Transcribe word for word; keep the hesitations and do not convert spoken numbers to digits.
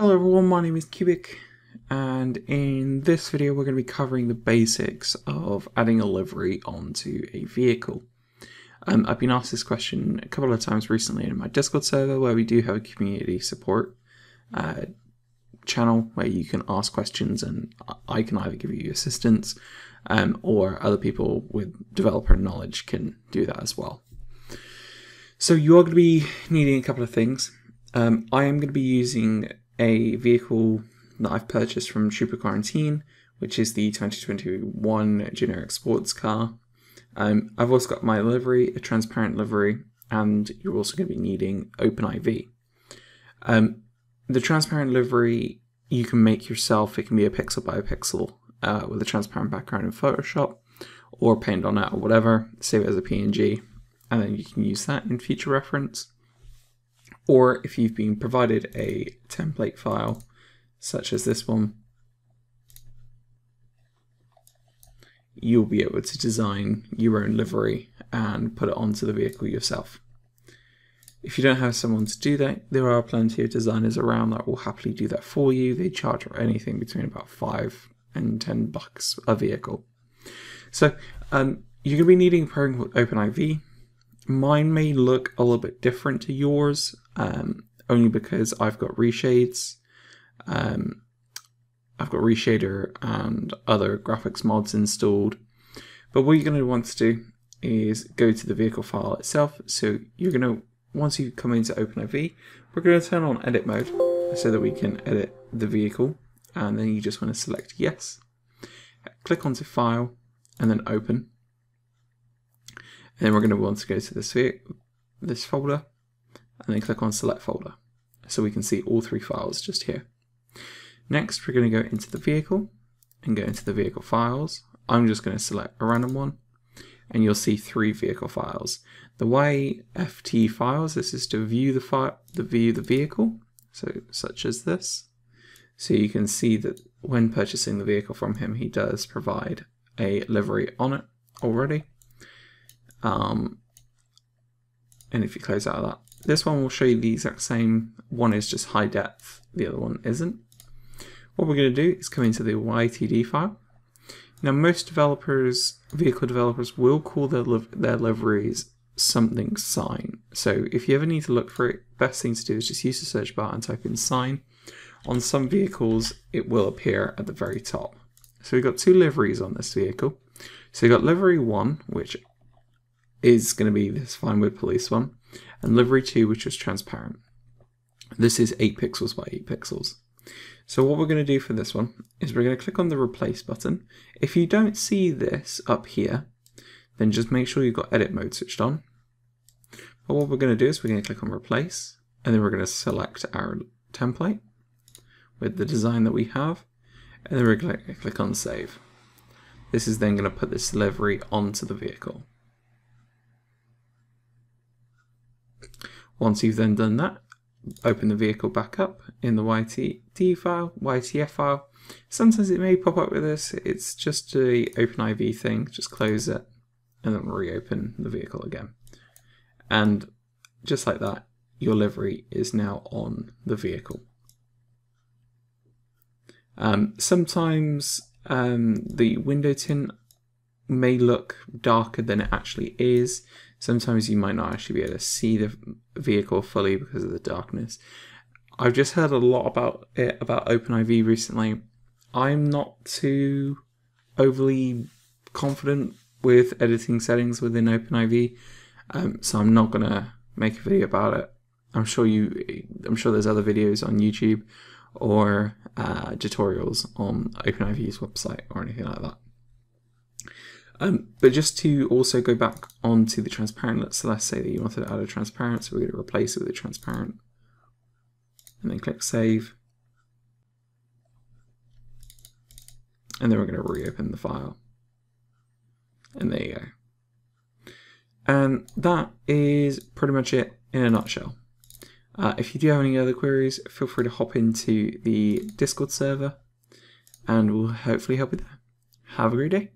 Hello everyone, my name is iCoobik, and in this video we're going to be covering the basics of adding a livery onto a vehicle. Um, I've been asked this question a couple of times recently in my Discord server, where we do have a community support uh, channel where you can ask questions and I can either give you assistance um, or other people with developer knowledge can do that as well. So you are going to be needing a couple of things. Um, I am going to be using a vehicle that I've purchased from TrooperCorentin, which is the twenty twenty-one generic sports car. Um, I've also got my livery, a transparent livery, and you're also going to be needing OpenIV. Um, the transparent livery you can make yourself. It can be a pixel by a pixel uh, with a transparent background in Photoshop, or paint on it or whatever, save it as a P N G, and then you can use that in future reference. Or if you've been provided a template file, such as this one, you'll be able to design your own livery and put it onto the vehicle yourself. If you don't have someone to do that, there are plenty of designers around that will happily do that for you. They charge anything between about five and ten bucks a vehicle. So um, you're going to be needing a program called OpenIV. Mine may look a little bit different to yours, um, only because I've got reshades, um, I've got reshader and other graphics mods installed. But what you're going to want to do is go to the vehicle file itself. So you're going to, once you come into OpenIV, we're going to turn on edit mode so that we can edit the vehicle, and then you just want to select yes, click onto file, and then open. And then we're going to want to go to this, this folder, and then click on select folder. So we can see all three files just here. Next, we're going to go into the vehicle and go into the vehicle files. I'm just going to select a random one, and you'll see three vehicle files. The Y F T files, this is to view the, file, the, view the vehicle, so such as this. So you can see that when purchasing the vehicle from him, he does provide a livery on it already. Um, and if you close out of that, this one will show you the exact same. One is just high depth, the other one isn't. What we're going to do is come into the Y T D file. Now most developers, vehicle developers, will call their, liv their liveries something sign. So if you ever need to look for it, best thing to do is just use the search bar and type in sign. On some vehicles, it will appear at the very top. So we've got two liveries on this vehicle. So we've got livery one, which is going to be this fine wood police one, and livery two, which is transparent. This is eight pixels by eight pixels. So what we're going to do for this one is we're going to click on the replace button. If you don't see this up here, then just make sure you've got edit mode switched on. But what we're going to do is we're going to click on replace, and then we're going to select our template with the design that we have, and then we're going to click on save. This is then going to put this livery onto the vehicle. Once you've then done that, open the vehicle back up in the Y T D file, Y T F file. Sometimes it may pop up with this. It's just a OpenIV thing. Just close it and then reopen the vehicle again. And just like that, your livery is now on the vehicle. Um, sometimes um, the window tint may look darker than it actually is. Sometimes you might not actually be able to see the vehicle fully because of the darkness. I've just heard a lot about it, about OpenIV recently. I'm not too overly confident with editing settings within OpenIV, um, so I'm not gonna make a video about it. I'm sure you, I'm sure there's other videos on YouTube or uh, tutorials on OpenIV's website or anything like that. Um, but just to also go back onto the transparent, let's, so let's say that you wanted to add a transparent, so we're going to replace it with a transparent, and then click save. And then we're going to reopen the file. And there you go. And that is pretty much it in a nutshell. Uh, if you do have any other queries, feel free to hop into the Discord server, and we'll hopefully help you there. Have a great day.